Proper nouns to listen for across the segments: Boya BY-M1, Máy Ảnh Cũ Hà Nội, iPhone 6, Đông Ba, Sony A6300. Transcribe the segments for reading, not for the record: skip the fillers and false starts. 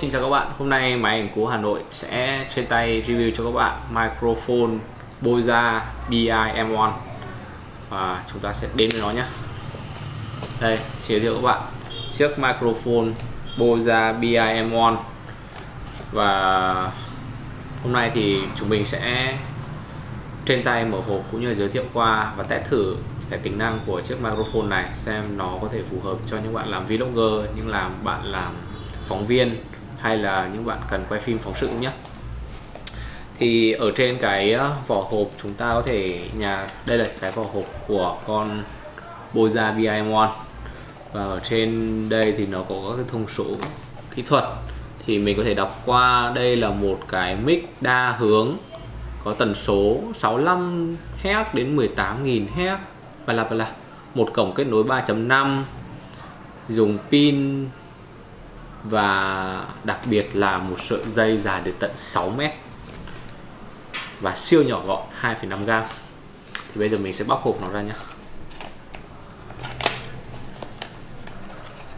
Xin chào các bạn, hôm nay Máy Ảnh Cũ Hà Nội sẽ trên tay review cho các bạn microphone Boya BY-M1 và chúng ta sẽ đến với nó nhé. Đây, xin giới thiệu các bạn chiếc microphone Boya BY-M1. Và hôm nay thì chúng mình sẽ trên tay mở hộp cũng như là giới thiệu qua và test thử cái tính năng của chiếc microphone này, xem nó có thể phù hợp cho những bạn làm vlogger, những bạn làm phóng viên hay là những bạn cần quay phim phóng sự nhé. Thì ở trên cái vỏ hộp chúng ta có thể đây là cái vỏ hộp của con Boya BY-M1 và ở trên đây thì nó có các thông số kỹ thuật thì mình có thể đọc qua. Đây là một cái mic đa hướng có tần số 65Hz đến 18.000Hz và là một cổng kết nối 3.5, dùng pin và đặc biệt là một sợi dây dài đến tận 6 mét và siêu nhỏ gọn 2,5g. Thì bây giờ mình sẽ bóc hộp nó ra nhé.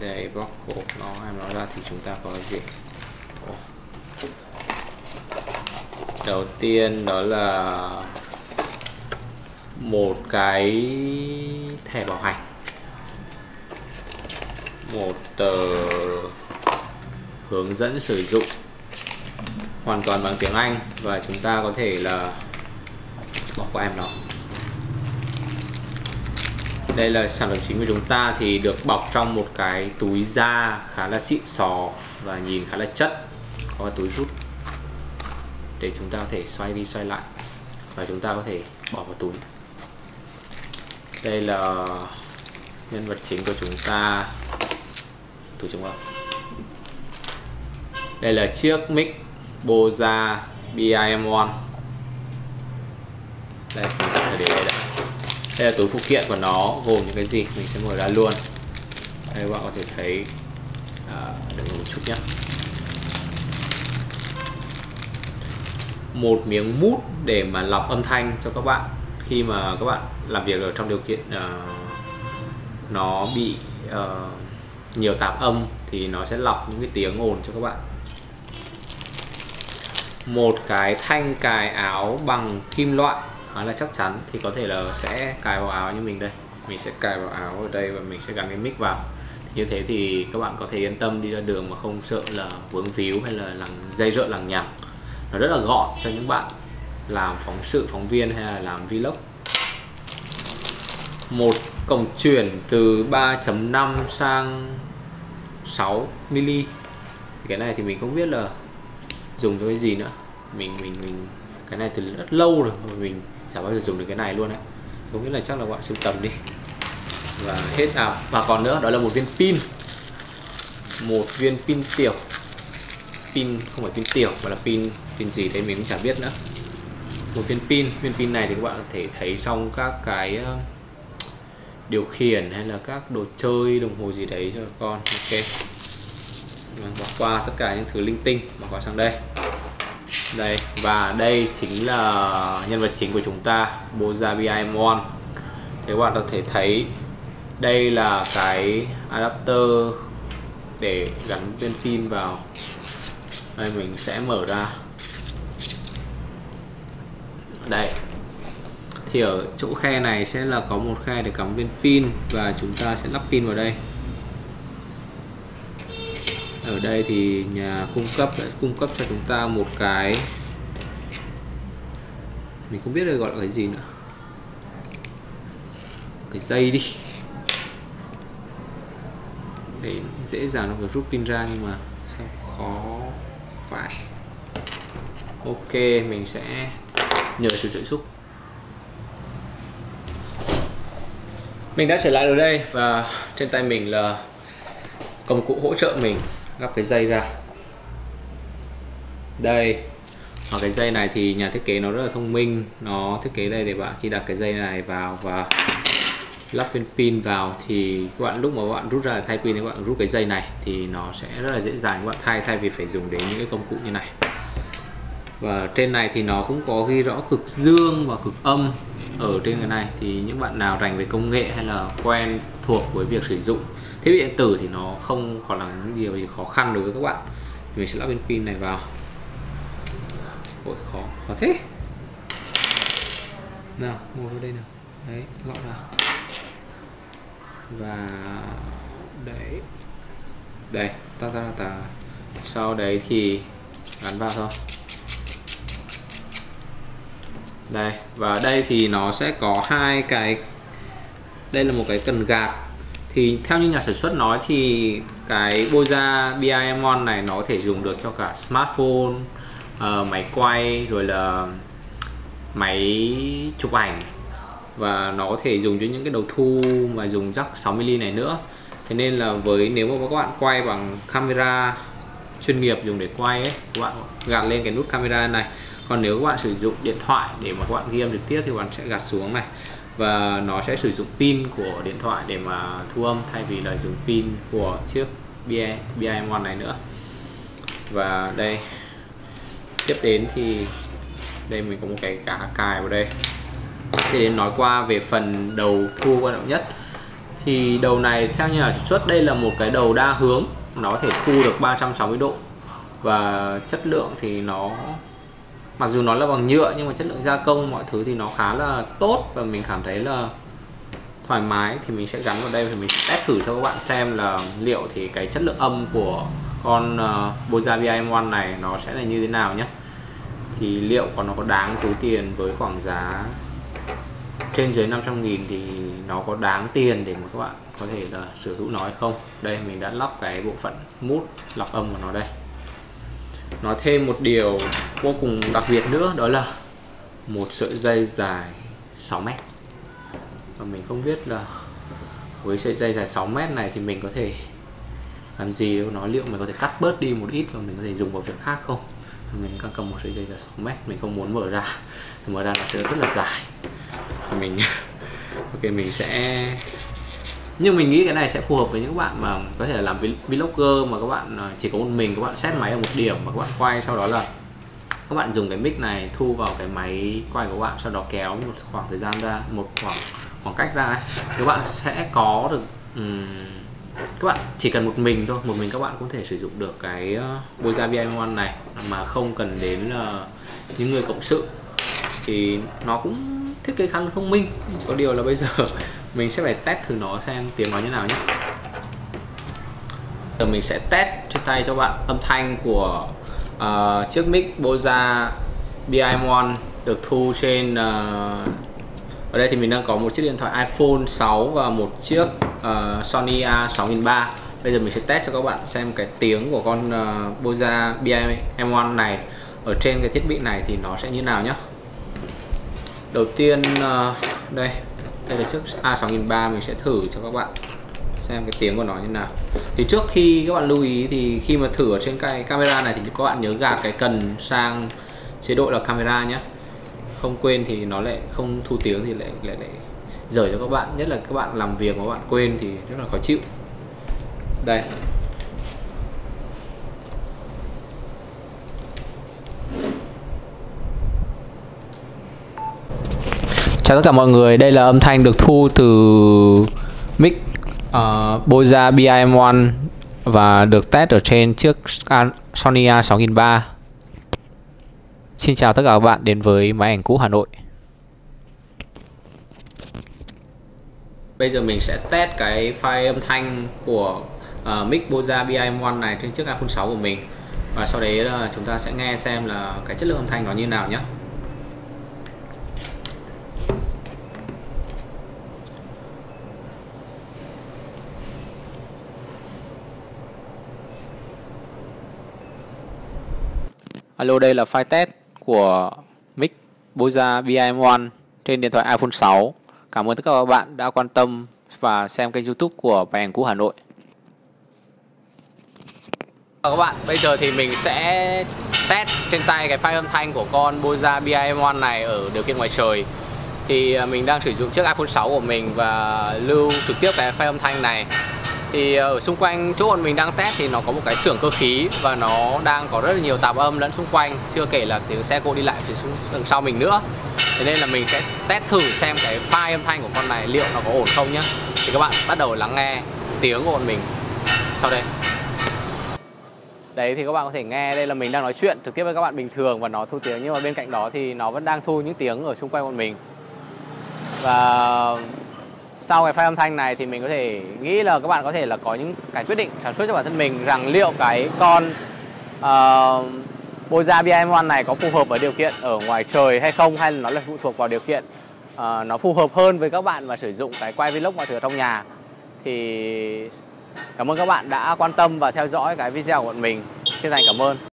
Đây, bóc hộp nó ra thì chúng ta có gì? Đầu tiên đó là một cái thẻ bảo hành, một tờ hướng dẫn sử dụng hoàn toàn bằng tiếng Anh và chúng ta có thể là bỏ qua em nó. Đây là sản phẩm chính của chúng ta thì được bọc trong một cái túi da khá là xịn sò và nhìn khá là chất, có túi rút để chúng ta có thể xoay đi xoay lại và chúng ta có thể bỏ vào túi. Đây là nhân vật chính của chúng ta, túi chống ẩm. Đây là chiếc mic Boya BY-M1. Đây, mình tạm thời để đây. Đây là túi phụ kiện của nó gồm những cái gì mình sẽ mở ra luôn. Đây các bạn có thể thấy được một chút nhé. Một miếng mút để mà lọc âm thanh cho các bạn khi mà các bạn làm việc ở trong điều kiện nó bị nhiều tạp âm thì nó sẽ lọc những cái tiếng ồn cho các bạn. Một cái thanh cài áo bằng kim loại khá là chắc chắn thì có thể là sẽ cài vào áo như mình đây. Mình sẽ cài vào áo ở đây và mình sẽ gắn cái mic vào. Thì như thế thì các bạn có thể yên tâm đi ra đường mà không sợ là vướng víu hay là dây rợ lằng nhằng. Nó rất là gọn cho những bạn làm phóng sự, phóng viên hay là làm vlog. Một cổng chuyển từ 3.5 sang 6mm. Cái này thì mình không biết là dùng cho cái gì nữa. Mình cái này từ rất lâu rồi mà mình chả bao giờ dùng được cái này luôn đấy. Không biết là chắc là các bạn sưu tầm đi. Và hết nào. Và còn nữa đó là một viên pin. Một viên pin tiểu. Pin không phải pin tiểu mà là pin gì đấy mình cũng chả biết nữa. Một viên pin. Viên pin này thì các bạn có thể thấy trong các cái điều khiển hay là các đồ chơi, đồng hồ gì đấy cho con. Ok, mình bỏ qua tất cả những thứ linh tinh mà có sang đây. Đây, và đây chính là nhân vật chính của chúng ta, Boya BY-M1. Thế các bạn có thể thấy đây là cái adapter để gắn viên pin vào. Đây mình sẽ mở ra. Đây thì ở chỗ khe này sẽ là có một khe để cắm viên pin và chúng ta sẽ lắp pin vào đây. Ở đây thì nhà cung cấp đã cung cấp cho chúng ta một cái, mình không biết là gọi là cái gì nữa, cái dây đi để dễ dàng nó phải rút pin ra nhưng mà sao khó phải. Ok, mình sẽ nhờ sự trợ giúp. Mình đã trở lại ở đây và trên tay mình là công cụ hỗ trợ mình gắp cái dây ra. Đây, và cái dây này thì nhà thiết kế nó rất là thông minh. Nó thiết kế đây để bạn khi đặt cái dây này vào và lắp viên pin vào thì các bạn lúc mà các bạn rút ra thay pin thì các bạn rút cái dây này thì nó sẽ rất là dễ dàng các bạn thay vì phải dùng đến những cái công cụ như này. Và trên này thì nó cũng có ghi rõ cực dương và cực âm ở trên cái này thì những bạn nào rành về công nghệ hay là quen thuộc với việc sử dụng thiết bị điện tử thì nó không còn là những điều gì khó khăn đối với các bạn. Mình sẽ lắp bên pin này vào. Ôi khó thế. Nào, ngồi vào đây nào. Đấy, gõ vào. Và đấy. Đây, ta. Sau đấy thì gắn vào thôi. Đây, và đây thì nó sẽ có hai cái. Đây là một cái cần gạt. Thì theo như nhà sản xuất nói thì cái Boya BY-M1 này nó có thể dùng được cho cả smartphone, máy quay, rồi là máy chụp ảnh. Và nó có thể dùng cho những cái đầu thu mà dùng jack 6mm này nữa. Thế nên là nếu mà các bạn quay bằng camera chuyên nghiệp dùng để quay ấy, các bạn gạt lên cái nút camera này. Còn nếu các bạn sử dụng điện thoại để mà các bạn ghi âm trực tiếp thì các bạn sẽ gạt xuống này. Và nó sẽ sử dụng pin của điện thoại để mà thu âm thay vì là dùng pin của chiếc BY-M1 này nữa. Và đây, tiếp đến thì đây mình có một cái cá cài vào đây. Thế đến nói qua về phần đầu thu quan trọng nhất. Thì đầu này theo như là sản xuất đây là một cái đầu đa hướng. Nó có thể thu được 360 độ. Và chất lượng thì nó, mặc dù nó là bằng nhựa nhưng mà chất lượng gia công mọi thứ thì nó khá là tốt và mình cảm thấy là thoải mái. Thì mình sẽ gắn vào đây và mình sẽ test thử cho các bạn xem là liệu thì cái chất lượng âm của con Boya BY-M1 này nó sẽ là như thế nào nhé. Thì liệu còn nó có đáng túi tiền với khoảng giá trên dưới 500.000 thì nó có đáng tiền để mà các bạn có thể là sở hữu nó hay không. Đây mình đã lắp cái bộ phận mút lọc âm của nó đây. Nó thêm một điều vô cùng đặc biệt nữa, đó là một sợi dây dài 6 mét. Và mình không biết là với sợi dây dài 6 mét này thì mình có thể làm gì với nó, liệu mình có thể cắt bớt đi một ít và mình có thể dùng vào việc khác không. Mình đang cầm một sợi dây dài 6 mét, mình không muốn mở ra nó sẽ rất là dài. Mình ok, mình sẽ, nhưng mình nghĩ cái này sẽ phù hợp với những bạn mà có thể là làm vlogger mà các bạn chỉ có một mình, các bạn set máy ở một điểm mà các bạn quay, sau đó là các bạn dùng cái mic này thu vào cái máy quay của các bạn, sau đó kéo một khoảng thời gian ra, một khoảng cách ra ấy. Các bạn sẽ có được các bạn chỉ cần một mình thôi, một mình các bạn cũng thể sử dụng được cái Boya BY-M1 này mà không cần đến những người cộng sự. Thì nó cũng thiết kế khá là thông minh, có điều là bây giờ mình sẽ phải test thử nó xem tiếng nó như nào nhé. Giờ mình sẽ test trên tay cho bạn âm thanh của chiếc mic Boya BY-M1 được thu trên ở đây thì mình đang có một chiếc điện thoại iPhone 6 và một chiếc Sony A6300. Bây giờ mình sẽ test cho các bạn xem cái tiếng của con Boya BY-M1 này ở trên cái thiết bị này thì nó sẽ như nào nhé. Đầu tiên đây là chiếc A6300, mình sẽ thử cho các bạn xem cái tiếng của nó như nào. Thì trước khi các bạn lưu ý thì khi mà thử ở trên cái camera này thì các bạn nhớ gạt cái cần sang chế độ là camera nhé. Không quên thì nó lại không thu tiếng thì lại dở cho các bạn, nhất là các bạn làm việc mà các bạn quên thì rất là khó chịu. Đây. Chào tất cả mọi người, đây là âm thanh được thu từ mic Boya BY-M1 và được test ở trên chiếc Sony A6300. Xin chào tất cả các bạn đến với Máy Ảnh Cũ Hà Nội. Bây giờ mình sẽ test cái file âm thanh của mic Boya BY-M1 này trên chiếc iPhone 6 của mình. Và sau đấy là chúng ta sẽ nghe xem là cái chất lượng âm thanh nó như nào nhé. Alo, đây là file test của mic Boya BY-M1 trên điện thoại iPhone 6. Cảm ơn tất cả các bạn đã quan tâm và xem kênh YouTube của Máy Ảnh Cũ Hà Nội. Các bạn, bây giờ thì mình sẽ test trên tay cái file âm thanh của con Boya BY-M1 này ở điều kiện ngoài trời. Thì mình đang sử dụng chiếc iPhone 6 của mình và lưu trực tiếp cái file âm thanh này. Thì ở xung quanh chỗ bọn mình đang test thì nó có một cái xưởng cơ khí và nó đang có rất là nhiều tạp âm lẫn xung quanh, chưa kể là tiếng xe cộ đi lại phía đằng sau mình nữa. Thế nên là mình sẽ test thử xem cái file âm thanh của con này liệu nó có ổn không nhé. Thì các bạn bắt đầu lắng nghe tiếng của bọn mình sau đây. Đấy thì các bạn có thể nghe đây là mình đang nói chuyện trực tiếp với các bạn bình thường và nó thu tiếng, nhưng mà bên cạnh đó thì nó vẫn đang thu những tiếng ở xung quanh bọn mình. Và sau cái file âm thanh này thì mình có thể nghĩ là các bạn có thể là có những cái quyết định sản xuất cho bản thân mình rằng liệu cái con Boya BY-M1 này có phù hợp với điều kiện ở ngoài trời hay không, hay là nó là phụ thuộc vào điều kiện nó phù hợp hơn với các bạn mà sử dụng cái quay vlog mọi thứ ở trong nhà. Thì cảm ơn các bạn đã quan tâm và theo dõi cái video của bọn mình. Xin thành cảm ơn.